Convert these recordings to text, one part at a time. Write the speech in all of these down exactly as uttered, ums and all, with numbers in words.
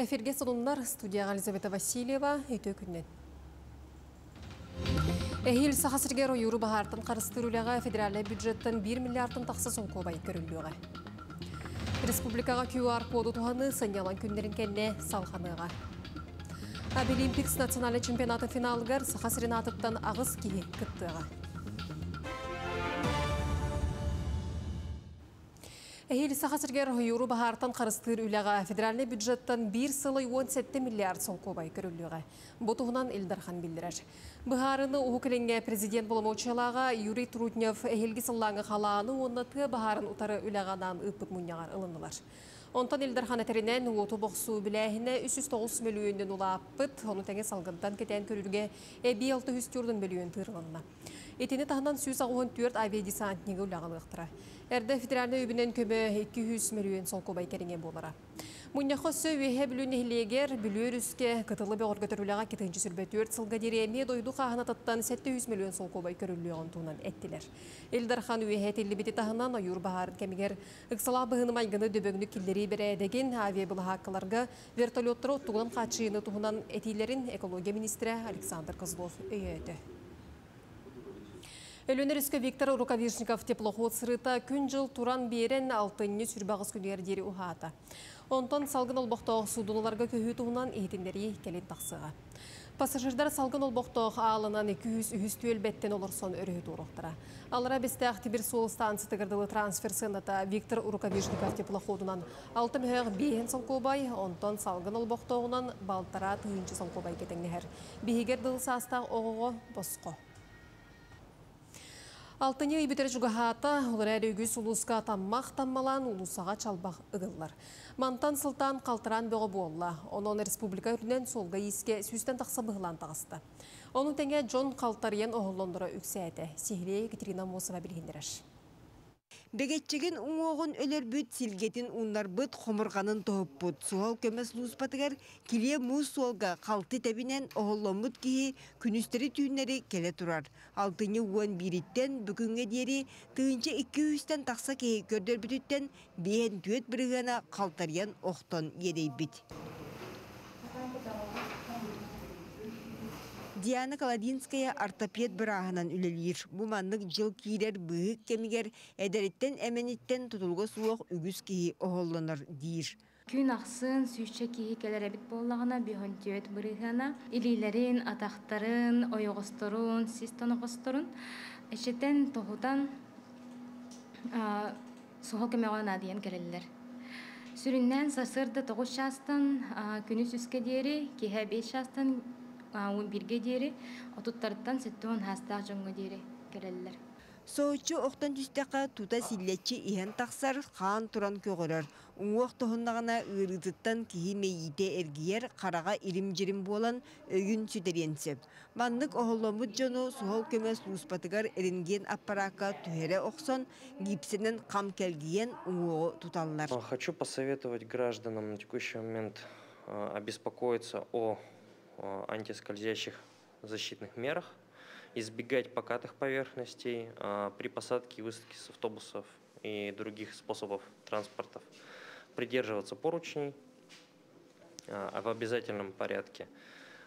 Эфирге салоннар студияға Елизавета Васильева үйті өкінен. Эхил сахасыргер ойыру бағартын қарыстырулеға федералы бюджеттен бир миллиардтын тақсы сонқу бай көрілуіға. Республикаға кью ар коду туғаны саниялан күндерін кәне салғаныға. Абилимпикс националы чемпионаты финалгар сахасырын атыптан ағыз кейі күттіға. Эхил сахасыргер ойыру бағартын қарыстырулеға федералы бюджеттен бир сылы он сетті миллиард сонқу бай көрілуіға. Бұтығынан Элдархан білдірер. Бұхарыны ұғықылыңға президент болымаучалаға Юрий Труднев әйелгі сыллаңы қаланы оннаты бұхарын ұтары үләғанан ұппыт мұнияғар ұлынылар. Онтан Элдархан әтерінен ұлты бұқсу біләхіне үч жүз тогуз миллионден ұлаппыт, оны тәңе салғындан кетен көрілге бир миллион төрт жүз миллион тұрғынына. Етені тағынан жүз тогуз миллион төрт жүз авиадесантнегі ұлағалықтыра. Әрді федеральны өбінен көмі эки жүз миллион сол көбай кәрінге болара. Мұнияқы сөйе білін елегер білер үске қытылы бе ғорғатырулаға кетінші сүрбе төрт сылға дереме дойду қағына таттан сетті жүз миллион сол көбай көрілі оңтуынан әттілер. Элдархан өйе телебеті тағынан ойыр бағарын кәмігер ұқсала бұғыным айғыны дөбіңді келдері бере әдеген авиабылы хаққыларға вертолеттері ұттығынан қатшыйыны тұғынан әтейлерін экология министрі Александр Козлов өйе өті. Өлөнеріскі Виктор Рукавишников теплоход сырыта күн жыл туран берен алтынны сүрбағыз күнердері ұғаата. Онтан салғын олбақтауық судуналарға көхі туғынан етіндері келен тақсыға. Пассажирдар салғын олбақтауық ағылынан эки жүз бәттен олар сон өрі тұруқтыра. Алыра бесті Ақтибер сол станцияты ғырдылы трансфер сынната Виктор Рукавишников теплоходынан алтын мөғ бейін салқобай, онтан салғын олбақтауығынан балтара түйінші салқобай кетіңнігер. Бейгер дылсы астағы оғығы босқо. Алтыны өйбітері жүгіғата, олар әрі өгіз ұлысқа таммақ-таммалан ұлысаға чалбақ ұғылар. Мантан сылтан қалтыран бөғі болла. Оның республика үрінен солға еске сүстен тақсы бұғылан тағысты. Оның тәңе Джон Қалтариян оғылындыра үксе әді. Сихле Екатерина Мосова білгендеріш. Бегетчеген уңоғын өлер бүт, силгетін уннар бұт, қомырғанын тоғып бұт. Суал көмес лұспатығар, келе мұз суалға қалты тәбінен оғылым бұт кейі, күністері түйінлері келе тұрар. Алтыны уан береттен, бүкінге дері, түйінші эки жүзден тақса кейі көрдер бүтіттен, бейін түйет бірігіна Қалтариян оқтан ерей біт. Диана Колодинская ортопед бұрағынан үлелер. Бұманлық жыл кейдер, бұғық кемігер, әдәреттен әменеттен тұтылғы суық үгіз кейі оғылыныр дейір. Күн ақсын, сүйші кейі келер әбіт болағына, бүйін түйет бұрығына, илейлерін, атақтарын, ойығыстырын, систон оғыстырын, әшеттен тоғыдан суық кемеғын адиен келелілер. Сүріннен сасырды тоғыз шастан, күні сүске дейірі, кейі бес шастан, бирге дейірі, отуттарыттан сөттіғын хастақ жонғы дейірі керелілер. Соғытшы оқтан түстіға тута силлетші иен тақсар қан тұран көгірір. Уақ тұғындағына ұрғызыттан кейіме ете әргейер қараға ирім-жерім болан өгін сөтеренсіп. Манлық оғылымыд жону суғыл көмес ұспатығар әрінген аппараққа түхері оқсан, гипсінен қам кәлгейен уағы тұталылар. Хочу посоветовать гражданам на текущий момент обеспокоиться о антискользящих защитных мерах, избегать покатых поверхностей при посадке и высадке с автобусов и других способов транспорта, придерживаться поручней в обязательном порядке,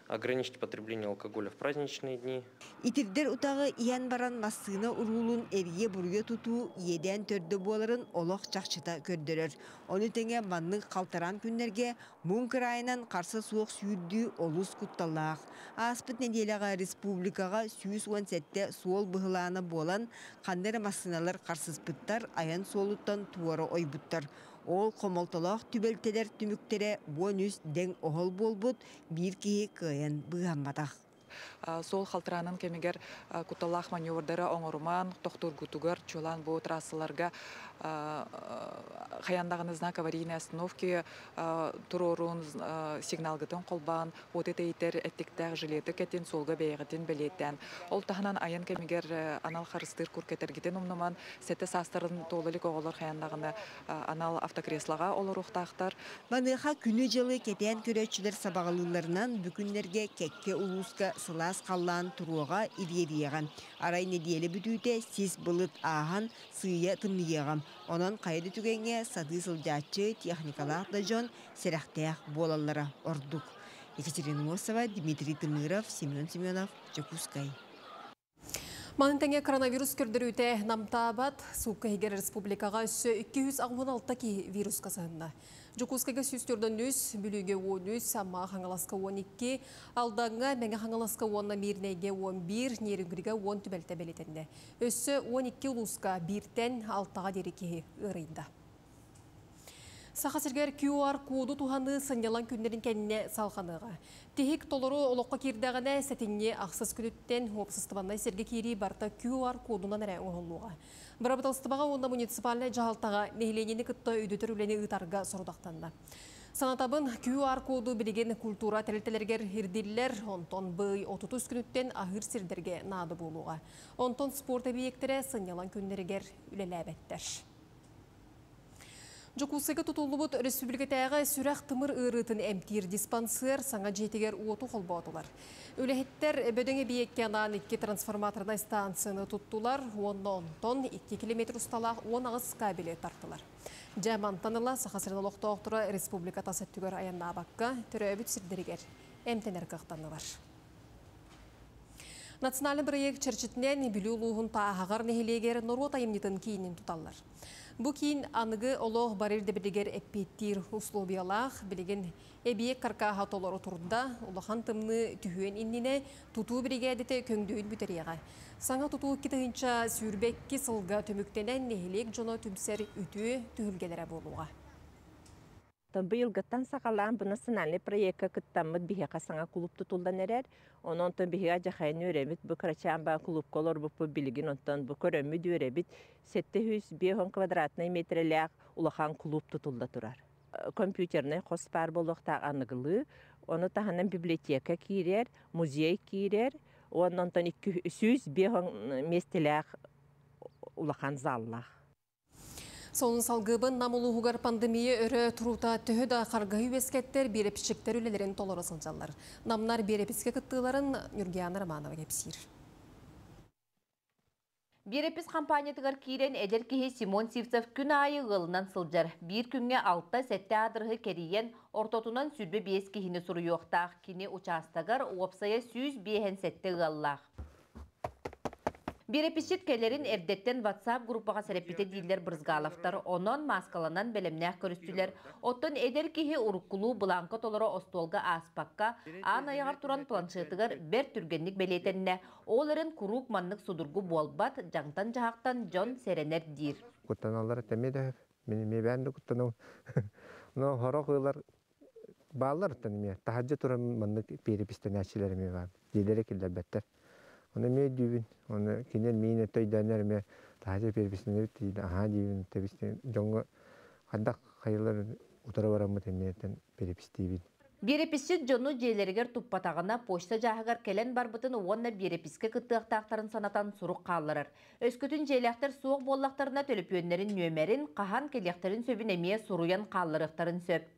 ограничить потребление алкоголя в праздничные дни. Итирдер утағы иян баран массыны урулын әрге бұрге туту еден төрді боларын олық чақшыта көрдірер. Оны тәңе манның қалтаран күнлерге мұңкыр айынан қарсы суық сүйірді олыс құтталақ. Аспыт неделіға республикаға жүз он сетте суол бұғыланы болан қандер массыналар қарсыспыттар аян солуттан туары ойбыттар. Ол қомалталақ түбелтелер түміктері бонус дәң оғыл болбұд, бір кейі көйін бұғамбадақ. Сол қалтыранын кемегер құталақ маневрдері оңыруман, тоқтыр күтігір, чолан бұғы трассаларға қаяндағыны знак аварийны остановки тұрорын сигналғытын қолбан, өте тейтер әттіктәқ жилеті кәтін солғы бәйіғітін білеттен. Ол тағынан айын кемегер анал қарыстыр күркетергетін ұмныман, сәті састырын толылық оғылыр қаяндағыны анал автокреслаға олыр ұқтақтар. Маныға күні жылы кәтен көрәтшілер сабағылыларынан бүкінлерге кәкке ұлысқа сылас қаллан тұруға идериеған. Арай неделі бүтүйте сіз бұлыт ағын сыйы тымиеғым. Онын қайды түгенге сады сылдатшы техникалар да жон серақтәқ болалары ордық. Екатерина Мосова, Дмитрий Тымыров, Семен Семенов, Чекускай. Манынтенге коронавирус көрдіріуте намтабат, Суққа Егер Республикаға үсі екі жүз алпыс алты вирус қазанында. Жукускаға үс төрт нүс, бүліге он үс, ама хаңаласка он екі, алдаңға мәңі хаңаласка онна мерінеге он бір, нерінгіріге он түбәлті бәлетінде. Өсі он екі ұлысқа бірден алтыға дерекеге ұрайында. Сақасыргер кью ар-коду туғаны сыңялан күндерін кәніне салғаныға. Техик толыру олыққа кердіғіне сәтіне ақсыз күліттен опсыстыбанай серге кері барта кью ар-кодынан әрі оғылуға. Барабыталыстыбаға онда муниципаліне жағалтаға мейленені күтті өйдетір үлені ұтарға сұрудақтанды. Санатабын кью ар-коду білеген культура тәлетелергер ердиллер онтон бұй отыз күніттен ағыр сердерге нады болуға. Онтон спорт әбиектері сыңялан күндергер үлеләбәттер. Жокусыға тұтылыбыт республикатайға сүрақ тымыр ұрытын әмтер диспансер саңа жетігер уоту қолбаудылар. Өліхеттер бөдіңе бейекке анан екі трансформаторнай станцияны тұттылар, он тон екі километр ұсталақ он ағыз кабелі тартылар. Жаман таныла Сақасырын олықты оқтыры республика тасеттігер аянна абаққа түрі өбіт сірдерігер әмтенер қақтанылар. Национальный проект чәрчетінен білі ұлығын тағағар нехелегер Нұрғота емнетін кейінен тұталар. Бу кийин аныгы олох барирде билигер эппеттир условиялах билеген эбие каркаха толору турда улахан тымны түхүен иннине тутуу бригадите көңдөйүн бүтерега. Саңа тутуу китыгынча сүрбекки сылга төмүктенен нехилек жоно түмсер үтүү түһүлгелере болууга. Быйыл гыттан сакалаан бу национальный проекка кыттаммыт бихека саңа клуб тутулдан эрер, онон тон бихига жахайын өрөмүт, бу крачаамба клуб колор буппу билигин онтон бу көрөмүд өрөбүт, сеттехүс бехон квадратный метрелеак улахан клуб тутулда турар. Компьютерный хоспар болуктаа аныгылы, ону таханын библиотека кирер, музей кирер, онон тон екі жүз бехон местелеак улахан заллах. Сонын салгыбын намылуғығар пандемия өрі тұрута түхі да қарғайы өскеттер берепшіктер үлелерін толыр ысылжалар. Намнар берепіске күттіларын Нүргиян Романова кепсир. Берепіс қампаниятығар кейрен әдер кейі Симон Сивцев күн айы ғылынан сылжар. Бір күнге алтта сәтті адырғы керейен ортотынан сүрбе бес кейіні сұры еқтақ. Кені ұчастығар уапсая сүз бейін сәтті ғаллақ. Берепишет келерин эрдеттен WhatsApp группаға сәреппете дейілер бірзгалафтар, онон маскаланан бәлемнәк көрістілер. Оттон әдер кейі ұрыққылу бұланқы толыры остолға аспаққа, аң аяғар туран планшетігір бәр түргенлік бәлетенне. Оларын күрук маннық судырғы болбат, жаңтан жағақтан жон сәренер дейір. Құттаналары тәмеді әп, меніме бәрінді құттанау. Но хоро қойлар бағалар ұттаныме, тахаджы туран маннық берепістен әшілеріме бәр, дейлері келдер бәттер. Оны мен дүйбін, оны кенен мейіне тойданер мен тағажа перепісіне өттейді, аға дүйбін, тәбістен жоңғы қаддақ қайылар ұтыра барамы тәмінеттен перепістейбін. Берепісшет жону жейлерігер тұппатағына почта жағығар келен барбытын оңна берепіске күттіғақтақтарын санатан сұрық қалырыр. Өскөтін жейлектер суық боллақтарына төліп өнерін нөмерін, қахан келектерін сөбін әмее сұруян қалырықтарын сөп.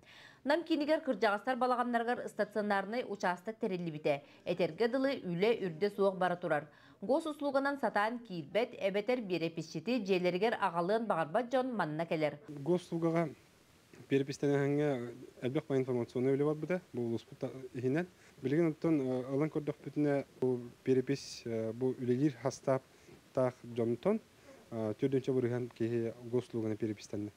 Нам кинигер кыржағастар балағаннарғар стационарны участық терелі біте. Әтерге дылы үлі үрді суық бары тұрар. Гос ұслуғынан сатаан кейлбет, әбетер берепісшеті желергер ағалығын бағарбат жон манына келер. Гос ұслуғаға берепістені ғанға әлбек бай информационы өлі бар бұда, бұл ұспыт ағынан. Білген ұттан алан көрдіқ бүтіне берепіс бұл үлелер хастап тақ жонытон түрдінші бұрыған кейі гос ұслуғаны берепістені.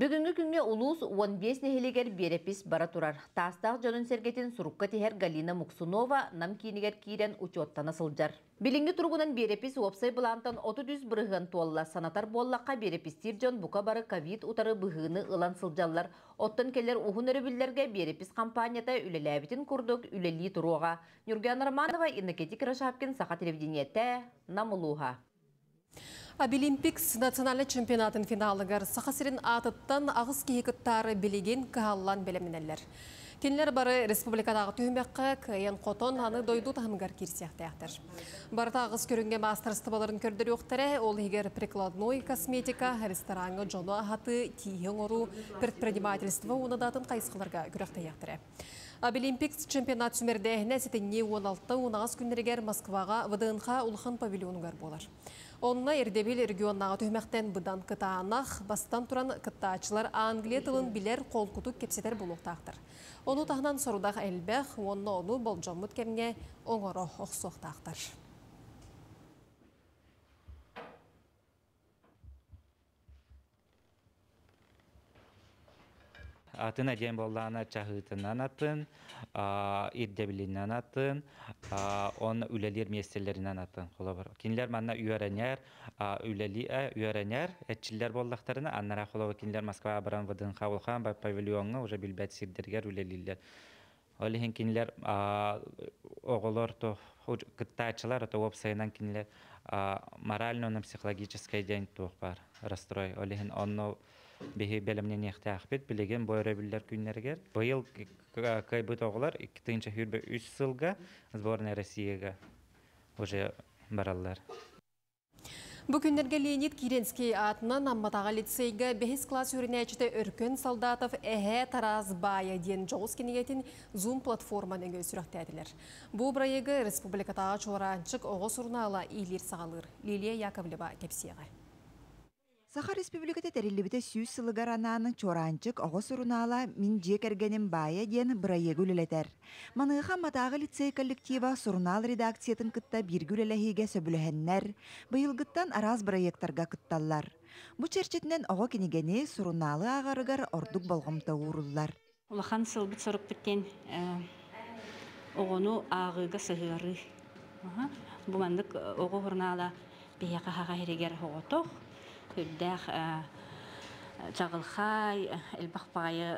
Бүгінгі күнге улус он бес нехелегер берепіс бара турар. Тастақ жонын сергетін сұрыққа тегер Галина Муксунова нам кейінігер кейден учеттаны сылжар. Білінгі тұрғынан берепіс уапсай бұлантан отыз бұрығын туалла. Санатар боллаққа берепістер жон бұқа бары ковид ұтары бұғыны ұлан сылжалар. Оттан келер ұғын өрібілдерге берепіс кампанията үлеләбетін күрдік үлелі тұруға. Нүргиян Романова, Иннокетик Рашапкин, Сақа телевидениеті, Намылуға. Абилимпикс национальный чемпионатын финалыгар Сақасырын атыттан ағыз кейкіттары білеген кағалан білімінелер. Кенлер бары республикадағы түйімбекқа кайын қотон аны дойду тағымгар керсияқты яқтыр. Барыта ағыз көрінге мастырыстыбаларын көрдері оқтары, ол егер прикладной косметика, рестораны, жону ағаты, тиен ору, предпринимательство онадатын қайсықларға күректі яқтыры. Абилимпикс чемпионат сүмерде нәсетіне он алты он алтыншы күнергер Москваға выдынға ұлғын павильонығар болар. Онына Ердебел регионнаға түймәқтен бұдан кыта анақ, бастан тұран кыттаачылар Англия тылын билер қол күтік кепсетер болуқтақтыр. Оны тағынан сорудағы әлбәқ, онына оны болжам мүткемге оңыры оқсоқтақтыр. Атына ден болдағына чағытынан атын, ирдебілінен атын, он үлелер местерлерінен атын қолы бар. Кенілер манна үйеренер, үйеренер, әтчілер болдақтарына, аннара қолы кенілер Москваға баран вадын қауылған, бай павильонға уже білбәт сирдергер үлелер. Олеген кенілер оғылор күттачылар, оғылсайынан кенілер морально-ны психологическай ден тұқ бар, расстрой. Олеген онны бехи бәлімнен еқті ақпет білеген бойыры білдер күнергер. Бойыл көйбіт оғылар тысяча хүрбі үш сылға сборная Россияға уже баралар. Бүгіндерге Леонид Киренский атынан амматаға лицейге бехес класс үрінәчіті үркін солдатов әхе Таразбая ден жоғыз кенегетін Zoom платформаны көсіріқті әділер. Бұл бірайығы республикатаға чоғыранчық оғыз ұрнала илер сағалыр. Лилия Яковлева кепсеға. Саха республикаты тәрелебіті сүйіз сылығар ананың чоранчық оғыс ұрынала мен жек әргенім бая ден бірайы күлілетер. Манығы матағы лицей коллектива сұрынал редакциятын күтті бір күліләхеге сөбілігеннер, бұйылғыттан араз бірайектарға күтталлар. Бұ чәрчетінен оғы кенегені сұрыналы ағарығар ордық болғымта ұрылар. Улахан сылбыт сұрып біттен оғыну ағыға сығыры. Бұмандық оғы ұрынала бияқы хаға херегер оғытоқ. Күлдәқ жағылхай, әлбақпайы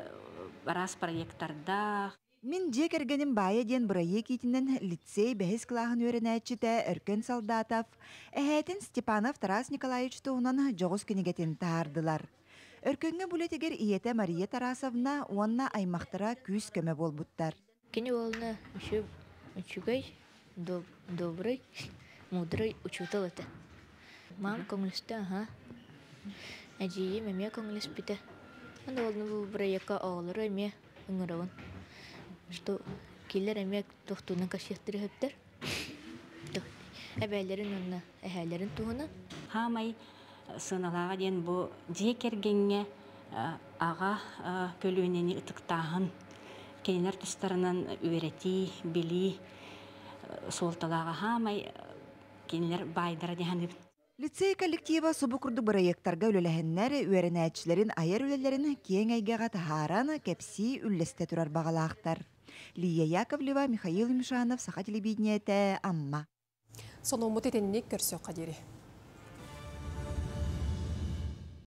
барас проекттардақ. Мен жек әргенім байы ден бұрайы кетінен лицей бәхес қылағын өрінәтшіті үркен солдатов, әхәтін Степанов Тарас Николаевич тұғынан жоғыз кенегетін тағардылар. Үркенгі бүлетігер иеті Мария Тарасовна онына аймақтыра күйіс көмі бол бұттар. Кені олына үшігай, добрый, мудрый үшігітал әті. Мам көңілісті, аға. Әдейі мәме көңіліс біті. Онда олдың бұл бірайыққа оғылыр әме үңірауын. Что келер әме тұқтуының қашықтыры өптір. Әбәлерін онына, әхәлерін туғына. Хамай сыналаға ден бұл декергенге аға көлуінені ұтықтағын. Кенінер тұстарынан өреті, білі, солталаға хамай кенілер байдыра дегенді біт. Лицей коллектива субукурду бұрайықтарға өлеләхіннәрі өрін әтшілерін айар өлелерін кейін әйгеға тағараны кәпсі үллісті тұрар бағалақтар. Лия Яковлева, Михаил Мишанов, Саха телебидіне әті, Амма. Соны ұмыт етеніне көрсе қадері.